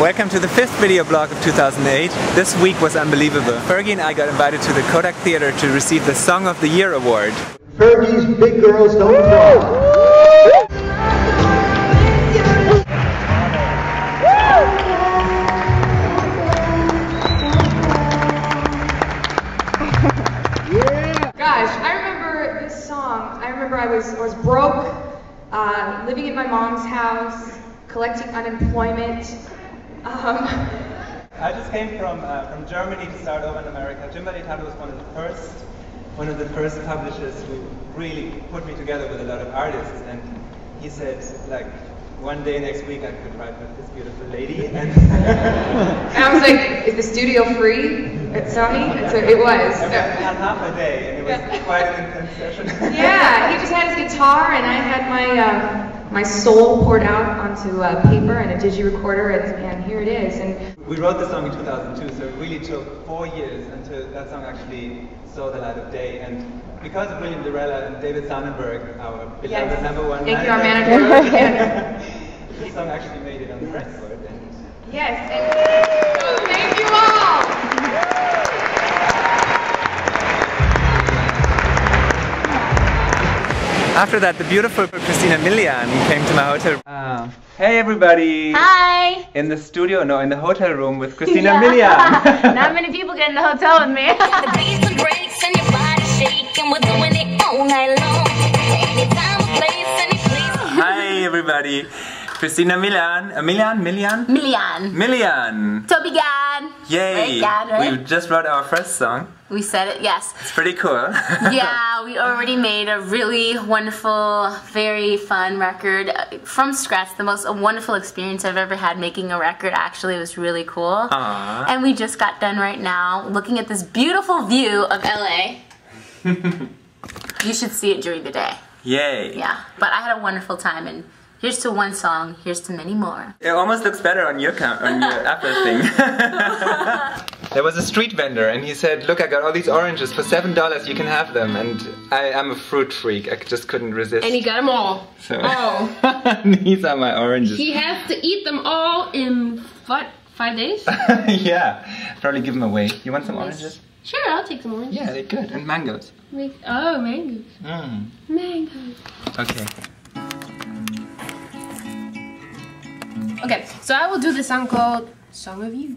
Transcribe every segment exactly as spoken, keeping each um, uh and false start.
Welcome to the fifth video blog of two thousand eight. This week was unbelievable. Fergie and I got invited to the Kodak Theater to receive the Song of the Year award. Fergie's Big Girls Don't Cry. Gosh, I remember this song. I remember I was, I was broke, uh, living at my mom's house, collecting unemployment. Um. I just came from uh, from Germany to start over in America. Jim Balitado was one of the first, one of the first publishers who really put me together with a lot of artists. And he said, like, one day next week I could write with this beautiful lady. And I was like, is the studio free at Sony? And so it was. So. I had half a day, and it was quite an intense session. Yeah, he just had his guitar, and I had my. Um, My soul poured out onto uh, paper and a digi-recorder, and, and here it is. And we wrote the song in two thousand two, so it really took four years until that song actually saw the light of day. And because of William Dorella and David Sonnenberg, our beloved yes. number one Thank manager, you, our manager. This song actually made it on the record. And yes. And thank you all. After that, the beautiful Christina Milian came to my hotel. Uh, hey everybody! Hi! In the studio, no, in the hotel room with Christina yeah. Milian. Not many people get in the hotel with me. The beats and breaks and your body shaking, we're doing it all night long. Anytime, place, any place. Hi everybody! Christina Milian, uh, Milian, Milian? Milian. Milian. Toby Gad. Yay! Right, Gad, right? We just wrote our first song. We said it, yes. It's pretty cool. Yeah, we already made a really wonderful, very fun record from scratch. The most wonderful experience I've ever had making a record, actually. It was really cool. Aww. And we just got done right now looking at this beautiful view of L A. You should see it during the day. Yay. Yeah, but I had a wonderful time, and here's to one song, here's to many more. It almost looks better on your, on your Apple thing. There was a street vendor, and he said, look, I got all these oranges for seven dollars, you can have them. And I, I'm a fruit freak, I just couldn't resist. And he got them all. So, oh. These are my oranges. He has to eat them all in, what, five days? Yeah, probably give them away. You want some yes. oranges? Sure, I'll take some oranges. Yeah, they're good. And mangoes. Make, oh, mangoes. Mm. Mangoes. Okay. Okay, so I will do this song called Song of You.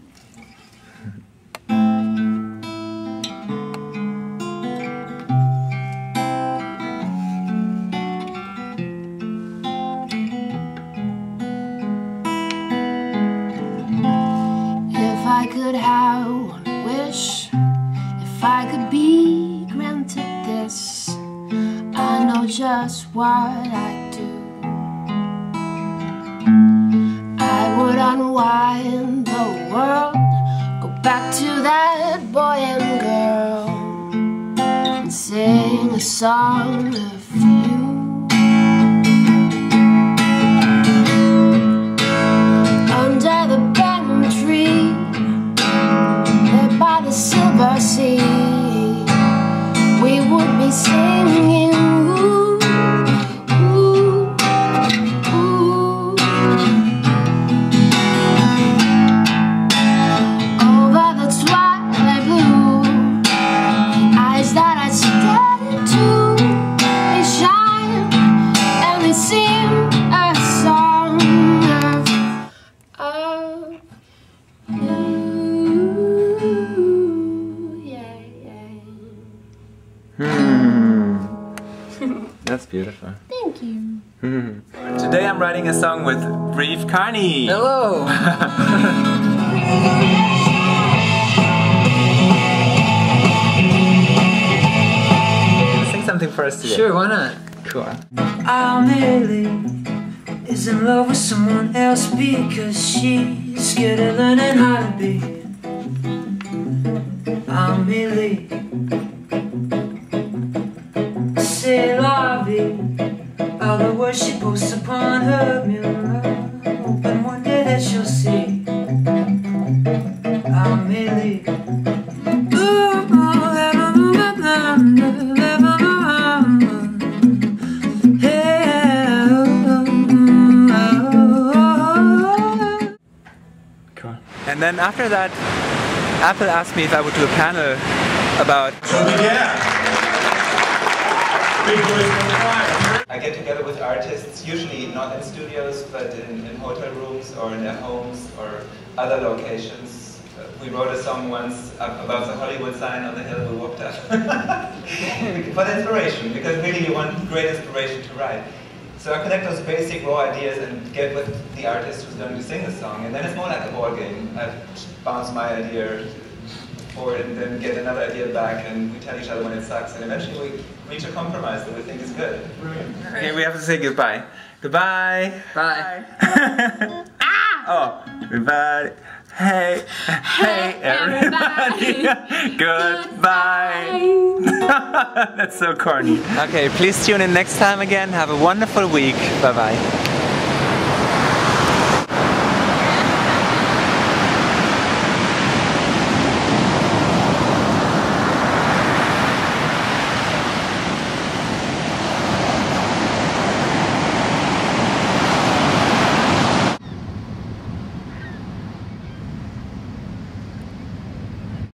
If I could have one wish, if I could be granted this, I know just what I'd do. I would unwind the world, go back to that boy and girl, and sing a song of you. Under the banyan tree, by the silver sea, we would be singing, ooh, ooh, ooh. Over the twilight blue, the eyes that I stared into, they shine and they sing a song of, of you. That's beautiful. Thank you. Today I'm writing a song with Reeve Carney. Hello. Sing something for us today. Sure, why not? Cool. I'm Haley is in love with someone else because she's scared of learning how to be. I'm Haley. C'est la vie. All the words she posts upon her mirror, hoping one day that she'll see I'm Haley. And then after that, Apple asked me if I would do a panel about Toby Gad. I get together with artists, usually not in studios, but in, in hotel rooms or in their homes or other locations. We wrote a song once about the Hollywood sign on the hill we walked up for inspiration, because really you want great inspiration to write. So I collect those basic raw ideas and get with the artist who's going to sing the song, and then it's more like a ball game. I bounce my idea forward and then get another idea back, and we tell each other when it sucks, and eventually we reach a compromise that we think is good. Brilliant. Okay, we have to say goodbye. Goodbye. Bye. Bye. Ah! Oh, goodbye. Hey, hey, hey everybody, everybody. Goodbye. That's so corny. Okay, please tune in next time again. Have a wonderful week. Bye-bye.